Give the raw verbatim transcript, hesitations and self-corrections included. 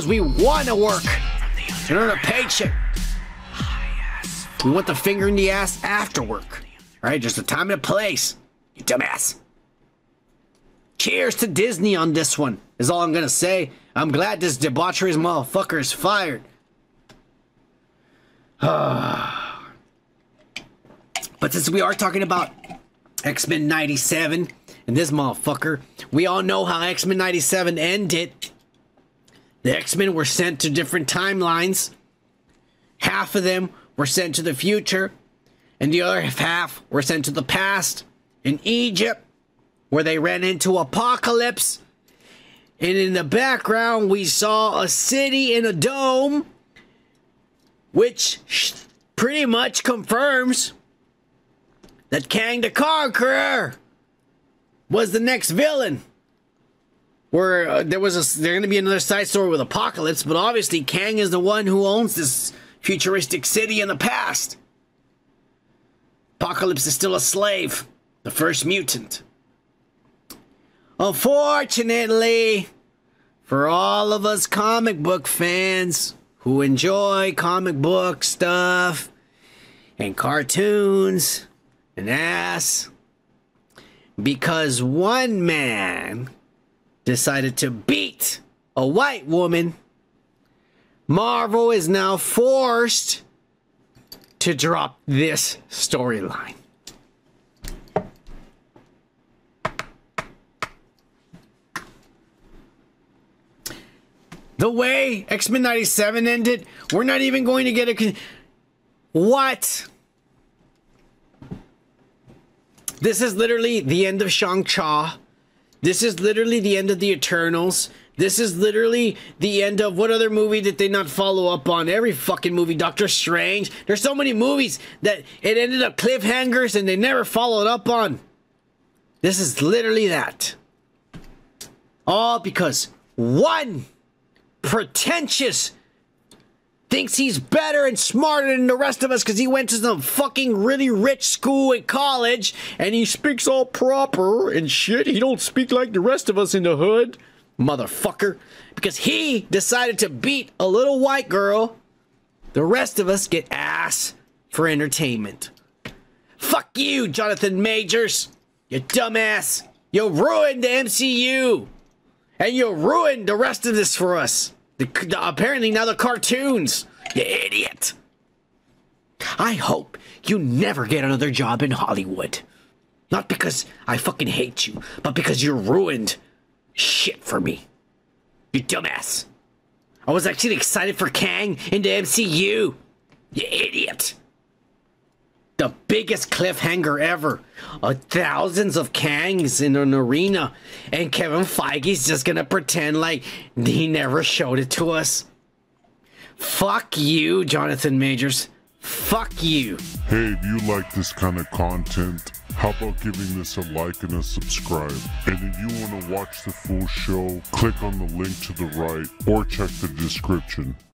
because we want to work and earn a paycheck. We want the finger in the ass after work. All right, just a time and a place, you dumbass. Cheers to Disney on this one, is all I'm going to say. I'm glad this debaucherous motherfucker is fired. But since we are talking about X-Men ninety-seven and this motherfucker, we all know how X-Men ninety-seven ended. The X-Men were sent to different timelines. Half of them were sent to the future, and the other half were sent to the past in Egypt, where they ran into Apocalypse. And in the background, we saw a city in a dome, which pretty much confirms that Kang the Conqueror was the next villain. Where uh, there was a, there's going to be another side story with Apocalypse, but obviously Kang is the one who owns this futuristic city in the past. Apocalypse is still a slave, the first mutant. Unfortunately, for all of us comic book fans who enjoy comic book stuff and cartoons and ass, because one man decided to beat a white woman, Marvel is now forced to drop this storyline. The way X-Men ninety-seven ended, we're not even going to get a con- What? This is literally the end of Shang-Chi. This is literally the end of the Eternals. This is literally the end of what other movie did they not follow up on? Every fucking movie. Doctor Strange. There's so many movies that it ended up cliffhangers and they never followed up on. This is literally that. All because one pretentious thinks he's better and smarter than the rest of us because he went to some fucking really rich school in college and he speaks all proper and shit. He don't speak like the rest of us in the hood, motherfucker. Because he decided to beat a little white girl, the rest of us get ass for entertainment. Fuck you, Jonathan Majors, you dumbass. You ruined the M C U. And you ruined the rest of this for us. The, the, apparently now the cartoons. You idiot. I hope you never get another job in Hollywood. Not because I fucking hate you, but because you ruined shit for me. You dumbass. I was actually excited for Kang in the M C U. You idiot. The biggest cliffhanger ever. Uh, thousands of Kangs in an arena. And Kevin Feige's just gonna pretend like he never showed it to us. Fuck you, Jonathan Majors. Fuck you. Hey, if you like this kind of content, how about giving this a like and a subscribe? And if you want to watch the full show, click on the link to the right or check the description.